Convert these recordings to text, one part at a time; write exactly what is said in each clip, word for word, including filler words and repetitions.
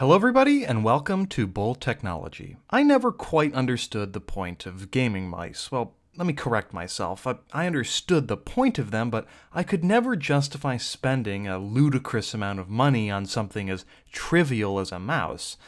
Hello everybody and welcome to Bull Technology. I never quite understood the point of gaming mice. Well, let me correct myself. I, I understood the point of them, but I could never justify spending a ludicrous amount of money on something as trivial as a mouse.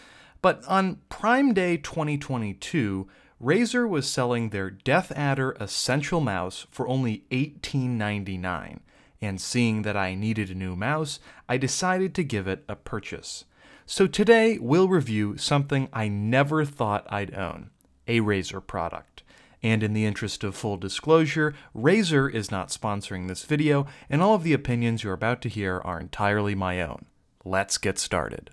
But on Prime Day twenty twenty-two, Razer was selling their DeathAdder Essential Mouse for only eighteen ninety-nine, and seeing that I needed a new mouse, I decided to give it a purchase. So today, we'll review something I never thought I'd own, a Razer product. And in the interest of full disclosure, Razer is not sponsoring this video, and all of the opinions you're about to hear are entirely my own. Let's get started.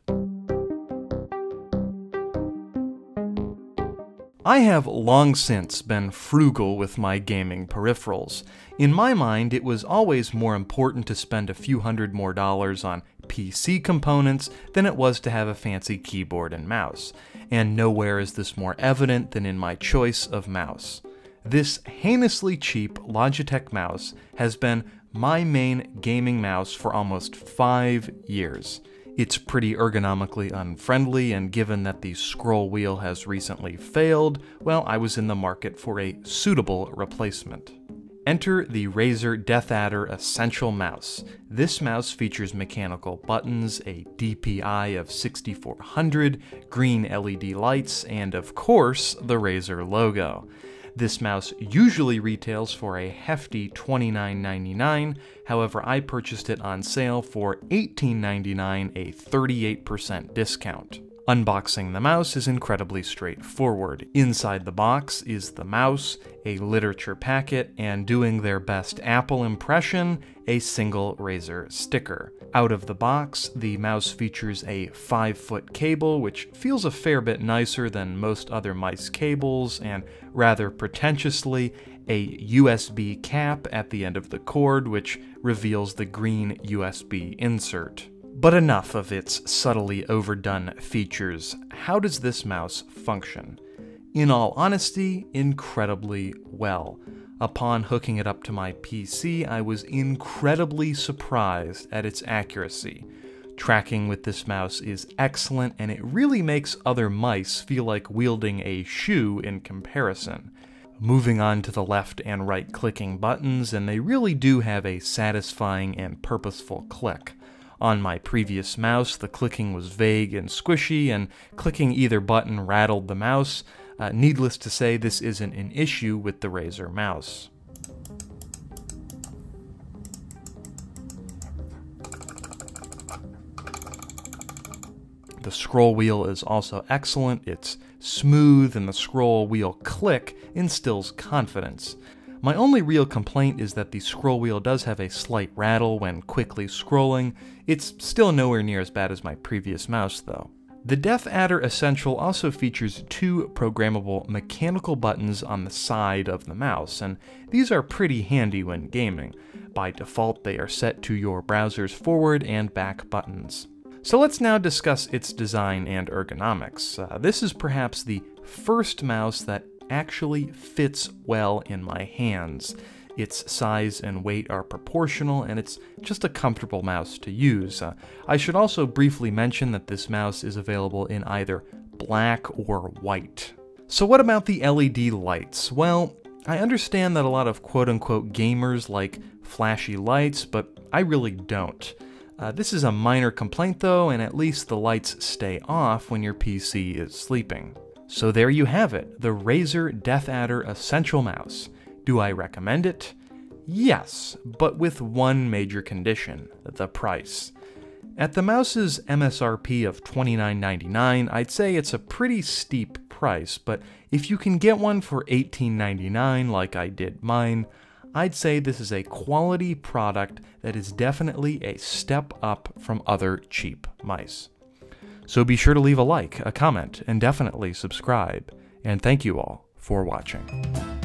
I have long since been frugal with my gaming peripherals. In my mind, it was always more important to spend a few hundred more dollars on P C components than it was to have a fancy keyboard and mouse. And nowhere is this more evident than in my choice of mouse. This heinously cheap Logitech mouse has been my main gaming mouse for almost five years. It's pretty ergonomically unfriendly, and given that the scroll wheel has recently failed, well, I was in the market for a suitable replacement. Enter the Razer DeathAdder Essential Mouse. This mouse features mechanical buttons, a D P I of sixty-four hundred, green L E D lights, and of course, the Razer logo. This mouse usually retails for a hefty twenty-nine ninety-nine, however I purchased it on sale for eighteen ninety-nine, a thirty-eight percent discount. Unboxing the mouse is incredibly straightforward. Inside the box is the mouse, a literature packet, and doing their best Apple impression, a single Razer sticker. Out of the box, the mouse features a five foot cable, which feels a fair bit nicer than most other mice cables, and rather pretentiously, a U S B cap at the end of the cord, which reveals the green U S B insert. But enough of its subtly overdone features. How does this mouse function? In all honesty, incredibly well. Upon hooking it up to my P C, I was incredibly surprised at its accuracy. Tracking with this mouse is excellent, and it really makes other mice feel like wielding a shoe in comparison. Moving on to the left and right clicking buttons, and they really do have a satisfying and purposeful click. On my previous mouse, the clicking was vague and squishy, and clicking either button rattled the mouse. Uh, needless to say, this isn't an issue with the Razer mouse. The scroll wheel is also excellent. It's smooth, and the scroll wheel click instills confidence. My only real complaint is that the scroll wheel does have a slight rattle when quickly scrolling. It's still nowhere near as bad as my previous mouse, though. The DeathAdder Essential also features two programmable mechanical buttons on the side of the mouse, and these are pretty handy when gaming. By default, they are set to your browser's forward and back buttons. So let's now discuss its design and ergonomics. Uh, this is perhaps the first mouse that actually fits well in my hands. Its size and weight are proportional, and it's just a comfortable mouse to use. Uh, I should also briefly mention that this mouse is available in either black or white. So what about the L E D lights? Well, I understand that a lot of quote-unquote gamers like flashy lights, but I really don't. Uh, this is a minor complaint though, and at least the lights stay off when your P C is sleeping. So there you have it, the Razer DeathAdder Essential Mouse. Do I recommend it? Yes, but with one major condition, the price. At the mouse's M S R P of twenty-nine ninety-nine, I'd say it's a pretty steep price, but if you can get one for eighteen ninety-nine like I did mine, I'd say this is a quality product that is definitely a step up from other cheap mice. So be sure to leave a like, a comment, and definitely subscribe. And thank you all for watching.